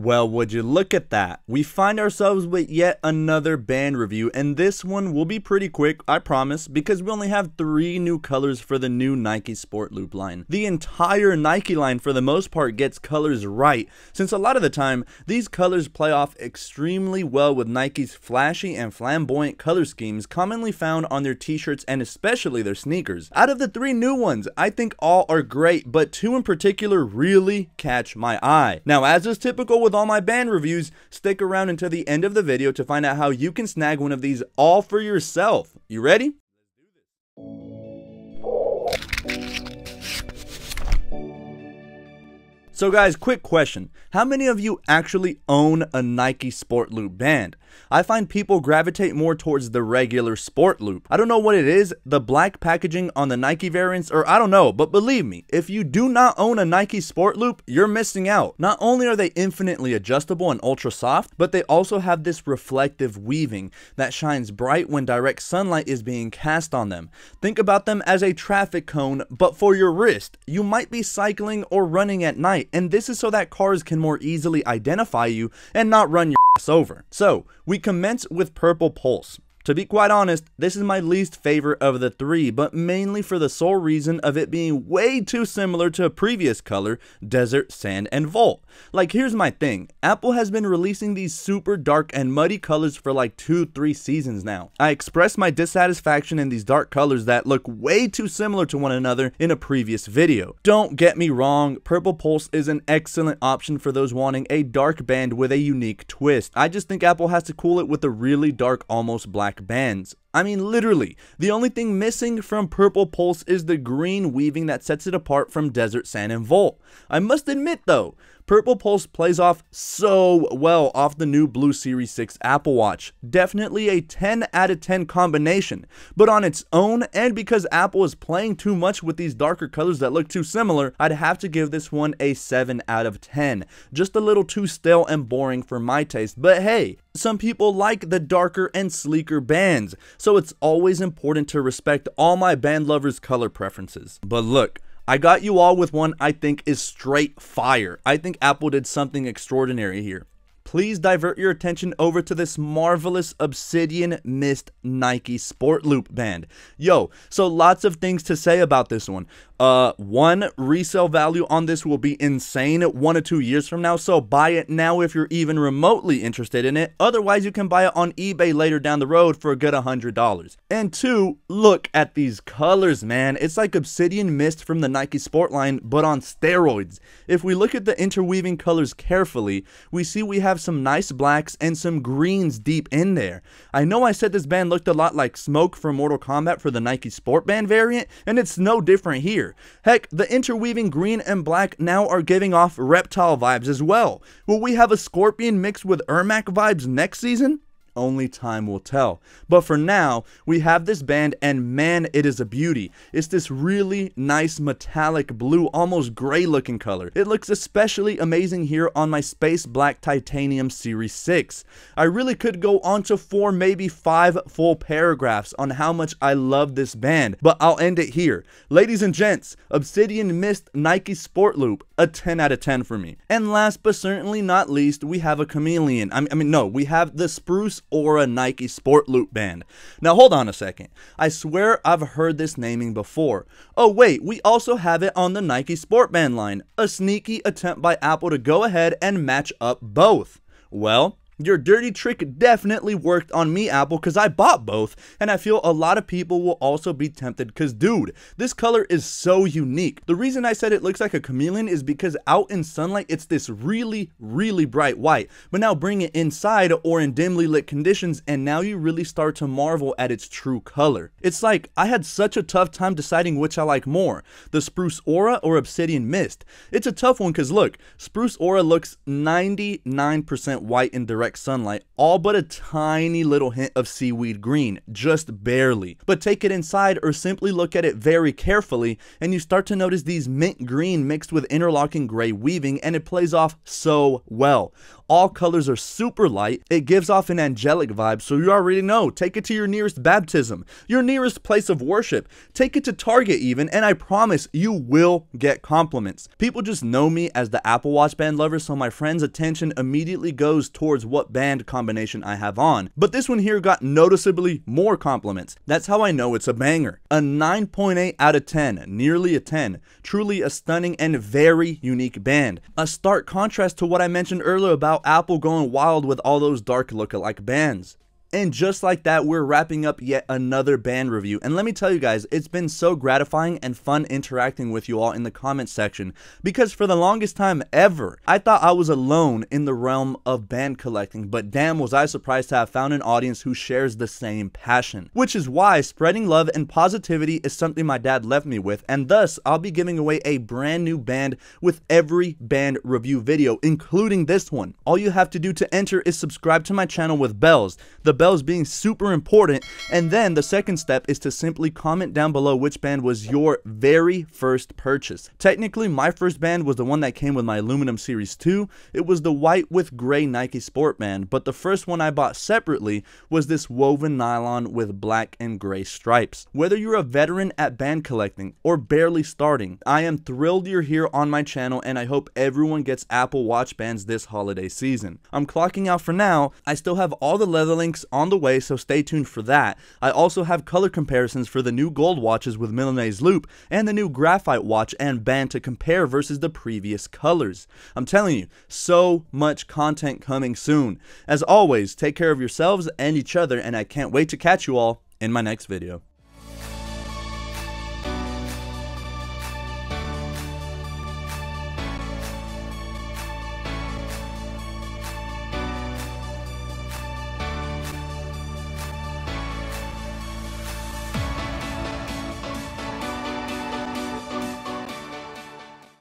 Well, would you look at that? We find ourselves with yet another band review, and this one will be pretty quick, I promise, because we only have 3 new colors for the new Nike Sport Loop line. The entire Nike line, for the most part, gets colors right, since a lot of the time, these colors play off extremely well with Nike's flashy and flamboyant color schemes commonly found on their t-shirts and especially their sneakers. Out of the 3 new ones, I think all are great, but 2 in particular really catch my eye. Now, as is typical with all my band reviews, stick around until the end of the video to find out how you can snag one of these all for yourself. You ready? So guys, quick question. How many of you actually own a Nike Sport Loop band? I find people gravitate more towards the regular Sport Loop. I don't know what it is, the black packaging on the Nike variants, or I don't know, but believe me, if you do not own a Nike Sport Loop, you're missing out. Not only are they infinitely adjustable and ultra soft, but they also have this reflective weaving that shines bright when direct sunlight is being cast on them. Think about them as a traffic cone, but for your wrist. You might be cycling or running at night, and this is so that cars can more easily identify you and not run your ass over. So, we commence with Purple Pulse. To be quite honest, this is my least favorite of the 3, but mainly for the sole reason of it being way too similar to a previous color, Desert, Sand, and Volt. Like, here's my thing. Apple has been releasing these super dark and muddy colors for like 2-3 seasons now. I expressed my dissatisfaction in these dark colors that look way too similar to one another in a previous video. Don't get me wrong, Purple Pulse is an excellent option for those wanting a dark band with a unique twist. I just think Apple has to cool it with a really dark, almost black bands. I mean, literally, the only thing missing from Purple Pulse is the green weaving that sets it apart from Desert, Sand, and Volt. I must admit though, Purple Pulse plays off so well off the new Blue Series 6 Apple Watch. Definitely a 10 out of 10 combination, but on its own, and because Apple is playing too much with these darker colors that look too similar, I'd have to give this one a 7 out of 10. Just a little too stale and boring for my taste, but hey, some people like the darker and sleeker bands, so it's always important to respect all my band lovers' color preferences. But look, I got you all with one I think is straight fire. I think Apple did something extraordinary here. Please divert your attention over to this marvelous Obsidian Mist Nike Sport Loop band. Yo, so lots of things to say about this one. One, resale value on this will be insane 1 to 2 years from now, so buy it now if you're even remotely interested in it. Otherwise, you can buy it on eBay later down the road for a good $100. And 2, look at these colors, man. It's like Obsidian Mist from the Nike Sport line, but on steroids. If we look at the interweaving colors carefully, we see we have some nice blacks and some greens deep in there. I know I said this band looked a lot like Smoke from Mortal Kombat for the Nike Sport Band variant, and it's no different here. Heck, the interweaving green and black now are giving off Reptile vibes as well. Will we have a Scorpion mixed with Ermac vibes next season? Only time will tell. But for now, we have this band, and man, it is a beauty. It's this really nice metallic blue, almost gray looking color. It looks especially amazing here on my Space Black Titanium Series 6. I really could go on to 4, maybe 5 full paragraphs on how much I love this band, but I'll end it here. Ladies and gents, Obsidian Mist Nike Sport Loop, a 10 out of 10 for me. And last but certainly not least, we have a chameleon. we have the Spruce Aura Nike Sport Loop band. Now hold on a second. I swear I've heard this naming before. Oh wait, we also have it on the Nike Sport Band line. A sneaky attempt by Apple to go ahead and match up both. Well, your dirty trick definitely worked on me, Apple, because I bought both, and I feel a lot of people will also be tempted because, dude, this color is so unique. The reason I said it looks like a chameleon is because out in sunlight, it's this really, really bright white, but now bring it inside or in dimly lit conditions, and now you really start to marvel at its true color. It's like, I had such a tough time deciding which I like more, the Spruce Aura or Obsidian Mist. It's a tough one because, look, Spruce Aura looks 99% white in direct direct sunlight, all but a tiny little hint of seaweed green, just barely. But take it inside or simply look at it very carefully and you start to notice these mint green mixed with interlocking gray weaving, and it plays off so well. All colors are super light, it gives off an angelic vibe, so you already know, take it to your nearest baptism, your nearest place of worship, take it to Target even, and I promise you will get compliments. People just know me as the Apple Watch band lover, so my friend's attention immediately goes towards what band combination I have on. But this one here got noticeably more compliments. That's how I know it's a banger. A 9.8 out of 10, nearly a 10, truly a stunning and very unique band. A stark contrast to what I mentioned earlier about Apple going wild with all those dark lookalike bands. And just like that, we're wrapping up yet another band review. And let me tell you guys, it's been so gratifying and fun interacting with you all in the comments section, because for the longest time ever, I thought I was alone in the realm of band collecting, but damn was I surprised to have found an audience who shares the same passion. Which is why spreading love and positivity is something my dad left me with, and thus I'll be giving away a brand new band with every band review video, including this one. All you have to do to enter is subscribe to my channel with bells. The bells being super important, and then the second step is to simply comment down below which band was your very first purchase. Technically, my first band was the one that came with my aluminum series 2. It was the white with gray Nike Sport band, but the first one I bought separately was this woven nylon with black and gray stripes. Whether you're a veteran at band collecting or barely starting, I am thrilled you're here on my channel, and I hope everyone gets Apple Watch bands this holiday season. I'm clocking out for now. I still have all the leather links on the way, so stay tuned for that. I also have color comparisons for the new gold watches with Milanese loop and the new graphite watch and band to compare versus the previous colors. I'm telling you, so much content coming soon. As always, take care of yourselves and each other, and I can't wait to catch you all in my next video.